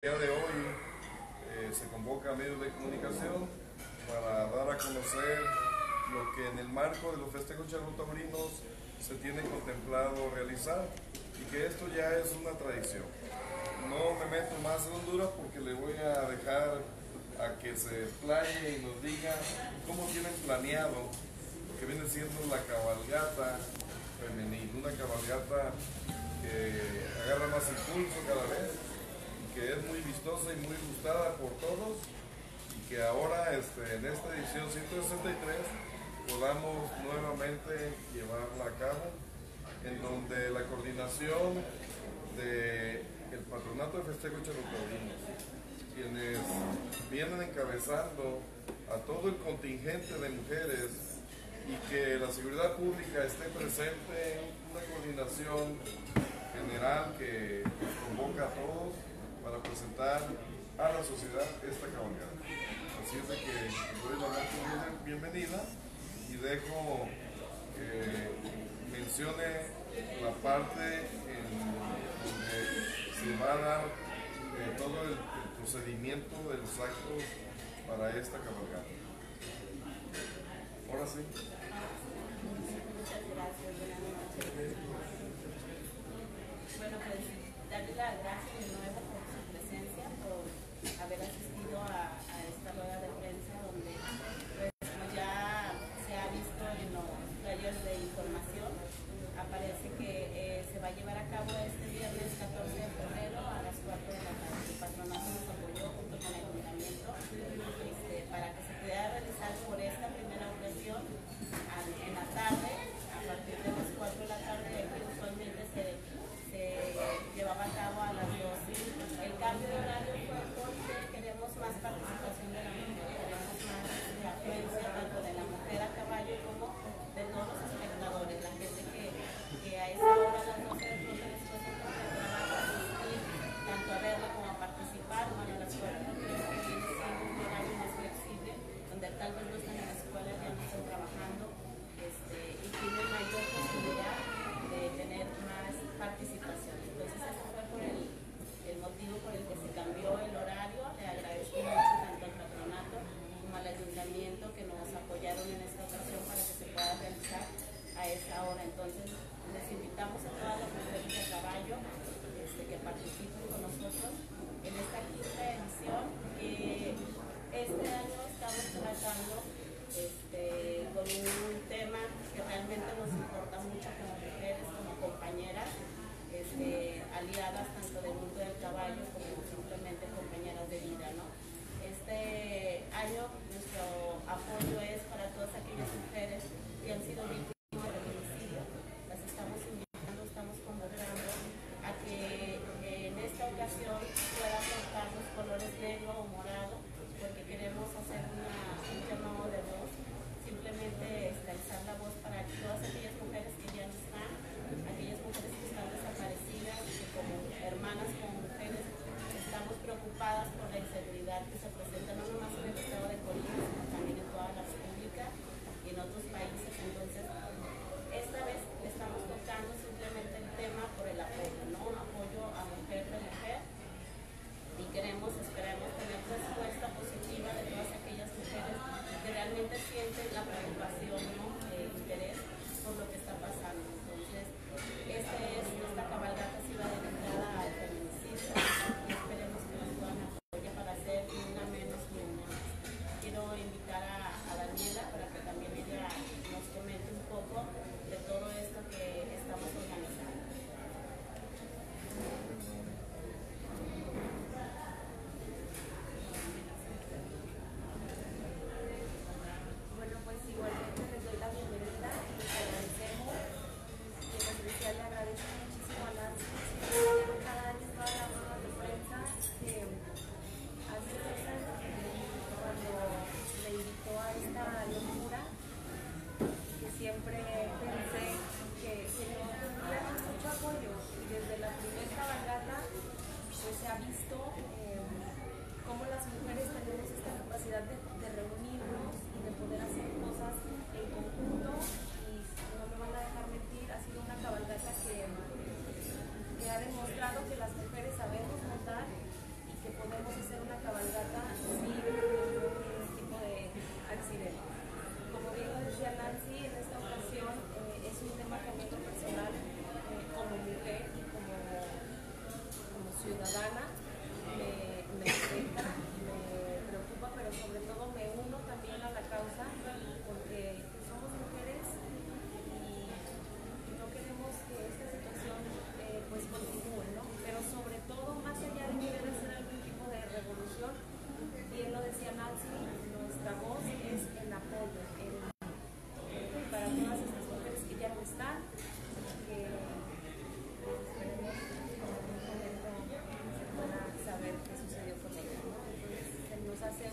El día de hoy se convoca a medios de comunicación para dar a conocer lo que en el marco de los festejos charro taurinos se tiene contemplado realizar y que esto ya es una tradición. No me meto más en Honduras porque le voy a dejar a que se explaye y nos diga cómo tienen planeado lo que viene siendo la cabalgata femenina, una cabalgata que agarra más impulso cada vez, que es muy vistosa y muy gustada por todos, y que ahora en esta edición 163 podamos nuevamente llevarla a cabo, en donde la coordinación del Patronato de Festejos Charro Taurinos, quienes vienen encabezando a todo el contingente de mujeres, y que la seguridad pública esté presente en una coordinación general que convoca a todos para presentar a la sociedad esta cabalgata. Así es de que doy la más bienvenida y dejo que mencione la parte en donde se va a dar todo el procedimiento de los actos para esta cabalgata. Ahora sí. Muchas gracias, buenas noches. Bueno, pues darle las gracias de nuevo por su presencia, por haber asistido a esta rueda de prensa donde, pues, como ya se ha visto en los flyers de información, aparece que se va a llevar a cabo este viernes 14 de febrero a las 4 de la tarde. El patronato nos apoyó junto con el ayuntamiento para que se pudiera realizar por esta primera ocasión en la tarde, a partir de las 4 de la tarde, que usualmente se llevaba a cabo a las 12. El cambio de horario fue porque queremos más participación de la mujer, queremos más afluencia tanto de la mujer a caballo como de todos los espectadores, la gente que a esa hora, a las 12 después de trabajo, tanto a verla como a participar. Bueno, las escuelas no tienen un horario más flexible, donde tal vez no están en la escuela, ya no están trabajando, y tienen mayor posibilidad de tener más participación. Entonces ese fue por el motivo por el que se cambió el horario. Le agradezco mucho tanto al patronato como al ayuntamiento que nos apoyaron en esta ocasión para que se pueda realizar a esa hora. Entonces les invitamos a todas las mujeres de caballo que participen con nosotros en esta quinta edición. Este año estamos tratando con un tema que realmente nos importa mucho como mujeres, como compañeras, aliadas tanto del mundo del caballo como simplemente compañeras de vida, ¿no? Este año nuestro apoyo es para todas aquellas mujeres que han sido víctimas de homicidio. Las estamos invitando, estamos convocando a que en esta ocasión puedan portar los colores negro o morado, porque queremos hacer un llamado de voz, simplemente alzar la voz para todas aquellas mujeres que ya no están, aquellas mujeres que están desaparecidas, que como hermanas, como mujeres, estamos preocupadas por la inseguridad que se presenta no nomás en el estado de Colima, sino también en toda la república y en otros países. Entonces, esta vez estamos tocando simplemente el tema por el apoyo, ¿no? Un apoyo a mujer de mujer, y queremos, esperamos tener respuesta positiva de todas aquellas mujeres que realmente sienten la preocupación, ¿no? El interés por lo que está pasando. Entonces, esta cabalgata se va dedicada al feminicidio y esperemos que nos puedan apoyar para hacer una hacer una cabalgata sin ningún tipo de accidente. Como bien lo decía Nancy, en esta ocasión es un tema también personal como mujer y como ciudadana. Me afecta, me preocupa, pero sobre todo me uno también a la causa porque somos mujeres y no queremos que esta situación pues continúe, ¿no? Pero sobre todo, más allá de querer hacer algún tipo de revolución, bien lo decía Nancy, nuestra voz es el apoyo para todas estas mujeres que ya no están, que hace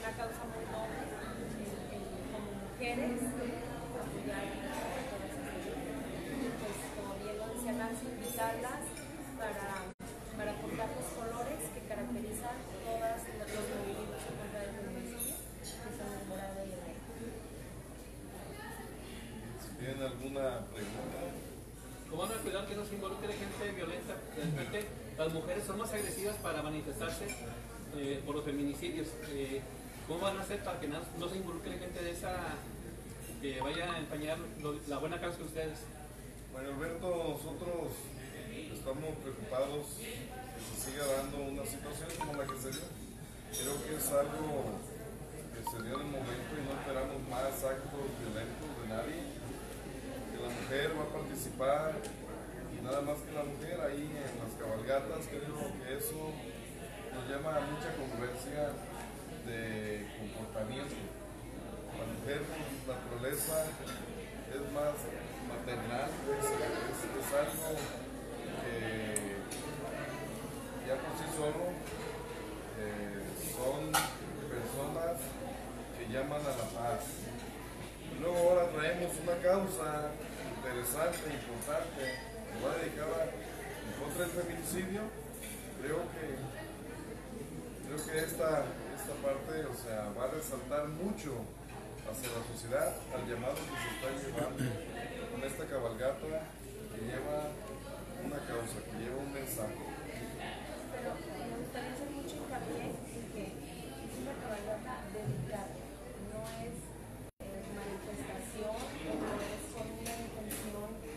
una causa muy noble como mujeres, pues como bien lo decía Nancy, invitarlas para contar los colores que caracterizan todas los movimientos en contra del feminicidio, que son el morado y el negro. Si tienen alguna pregunta. ¿Cómo van a cuidar que no se involucre gente violenta? Realmente las mujeres son más agresivas para manifestarse por los feminicidios. ¿Cómo van a hacer para que no se involucre gente de esa que vaya a empañar la buena causa de ustedes? Bueno, Alberto, nosotros estamos preocupados que se siga dando una situación como la que se dio. Creo que es algo que se dio en el momento y no esperamos más actos violentos de nadie. Que la mujer va a participar y nada más que la mujer ahí en las cabalgatas, creo que eso nos llama a mucha congruencia de comportamiento. La mujer por naturaleza es más maternal, es algo que ya por sí solo son personas que llaman a la paz. Y luego ahora traemos una causa interesante, importante, que va dedicada contra el feminicidio. Creo que esta parte, o sea, va a resaltar mucho hacia la sociedad al llamado que se está llevando con esta cabalgata que lleva una causa, que lleva un mensaje. Pero me gustaría hacer mucho hincapié en que es una cabalgata dedicada, no es manifestación, no es con una intención de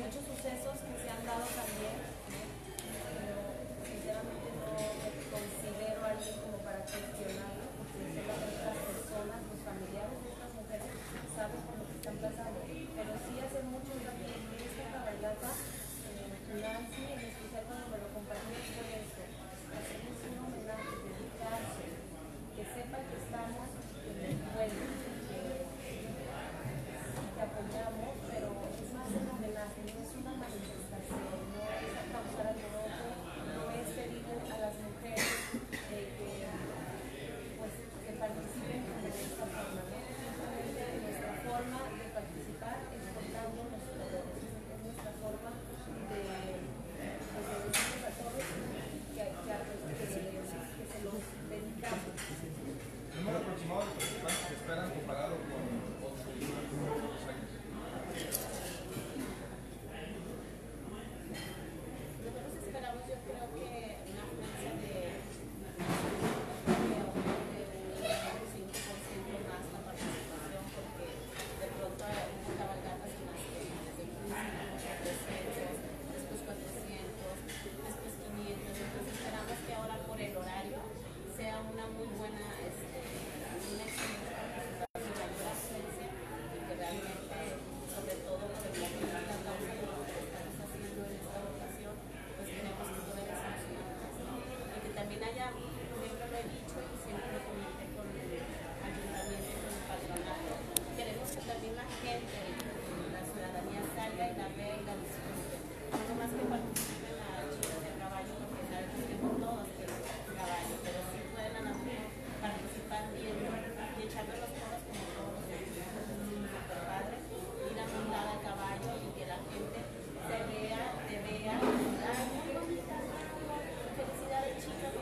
muchos sucesos que se han dado también. Sinceramente no me considero alguien como para cuestionarlo, porque solamente las personas, los familiares de estas mujeres saben por lo que están pasando. Pero sí hace mucho hincapié en esta cabalgata, Nancy en especial cuando me lo compartió con esto, hacemos un homenaje, dedicarse, que sepan que estamos en el pueblo, que apoyamos, pero es más un homenaje, no es una manifestación, no es a causar alboroto, no es pedir a las mujeres que participen de esta forma. Simplemente nuestra forma de participar es contando los colores, es nuestra forma de decirles a todos que se los dedicamos. ¿El número aproximado de participantes que esperan comparado con otros años? Nosotros esperamos, yo creo que una afluencia de un 5% más la participación, porque de pronto las cabalgatas son más que desde 1500, después 400, después 500. Entonces esperamos que ahora por el horario sea una muy buena, una excelente participación, una mayor afluencia, y que realmente, sobre todo, por el que la causa de lo que estamos haciendo en esta votación, pues tenemos que poder solucionarlas, ¿no? Y que también haya, siempre lo he dicho y siempre lo comenté con el ayuntamiento, con el patronato, queremos que también la gente, la ciudadanía salga y la vea y la disfrute. No más que participen las chicas de caballo, porque sabemos todos que es caballo, pero sí pueden a la mujer participar y echarle los toros como todos los padres, ir a montar a caballo y que la gente te vea, felicidad de chicas,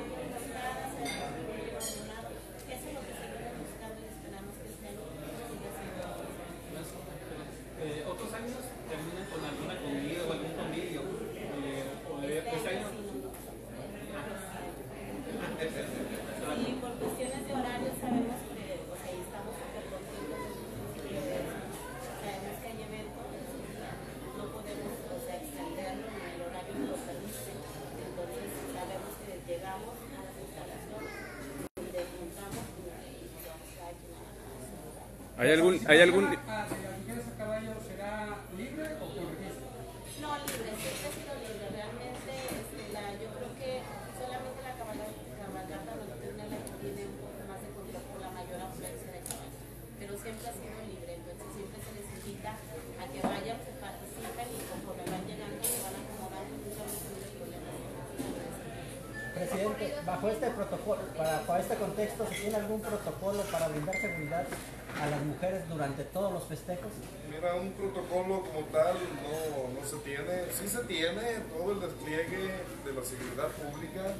llegamos a las instalaciones y le preguntamos y nos registramos cada quien a la ¿Hay algún, hay algún... ¿A las mujeres a caballo será libre o con registro? No, libre, siempre ha sido libre. Realmente yo creo que solamente la cabalgata nocturna la que tiene un poco más de control por la mayor afluencia de caballos. Pero siempre ha sido libre, entonces siempre se les invita a que vayan, se participen y conforme van llegando se van acomodando muchos problemas. Presidente, bajo este protocolo, para este contexto, ¿se tiene algún protocolo para brindar seguridad a las mujeres durante todos los festejos? Mira, un protocolo como tal no se tiene. Sí se tiene todo el despliegue de la seguridad pública,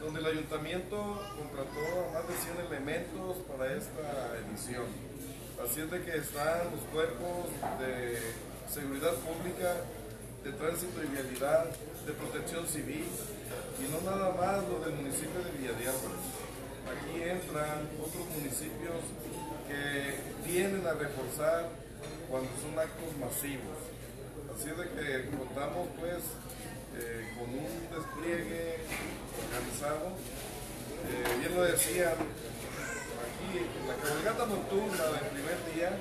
donde el ayuntamiento contrató a más de 100 elementos para esta edición. Así es de que están los cuerpos de seguridad pública, de tránsito y vialidad, de protección civil, y no nada más lo del municipio de Villa de Álvarez. Aquí entran otros municipios que vienen a reforzar cuando son actos masivos. Así es de que contamos pues con un despliegue organizado. Bien lo decían, aquí en la cabalgata nocturna del primer día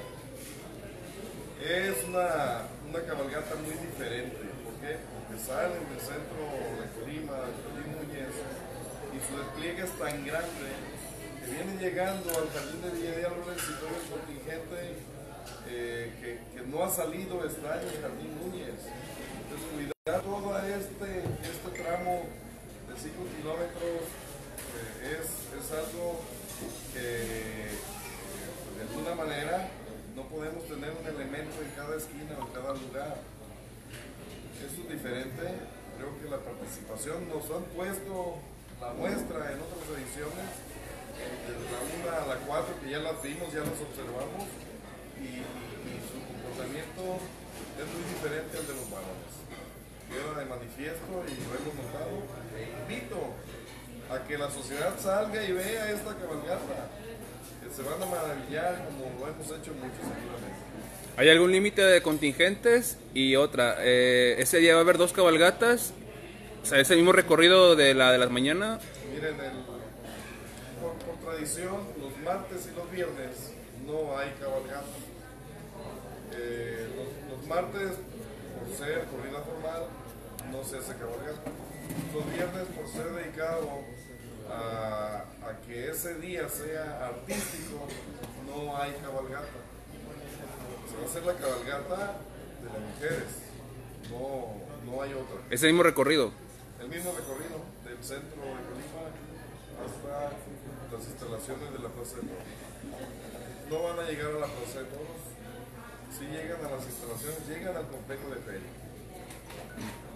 es una cabalgata muy diferente. ¿Por qué? Porque salen del centro de Colima, y su despliegue es tan grande que vienen llegando al jardín de Villa de Álvarez y todo el contingente que no ha salido está en el jardín Núñez. Entonces, cuidar todo este tramo de 5 kilómetros es algo que de alguna manera no podemos tener un elemento en cada esquina o en cada lugar. Eso es diferente. Creo que la participación nos han puesto la muestra en otras ediciones, desde la 1 a la 4, que ya las vimos, ya las observamos, y su comportamiento es muy diferente al de los varones. Queda de manifiesto y lo hemos notado. E invito a que la sociedad salga y vea esta cabalgata, que se van a maravillar como lo hemos hecho muchos aquí en México. ¿Hay algún límite de contingentes? Y otra, ese día va a haber dos cabalgatas, o sea, ¿es el mismo recorrido de la de las mañanas? Miren, por tradición, los martes y los viernes no hay cabalgata. Los martes, por ser corrida formal, no se hace cabalgata. Los viernes, por ser dedicado a que ese día sea artístico, no hay cabalgata. Se va a hacer la cabalgata de las mujeres, no hay otra. ¿Es el mismo recorrido? El mismo recorrido, del centro de Colima hasta las instalaciones de la Plaza de Toros. No van a llegar a la Plaza de Toros, si llegan a las instalaciones, llegan al complejo de feria.